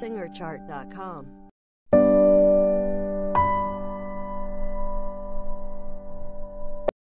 SingerChart.com.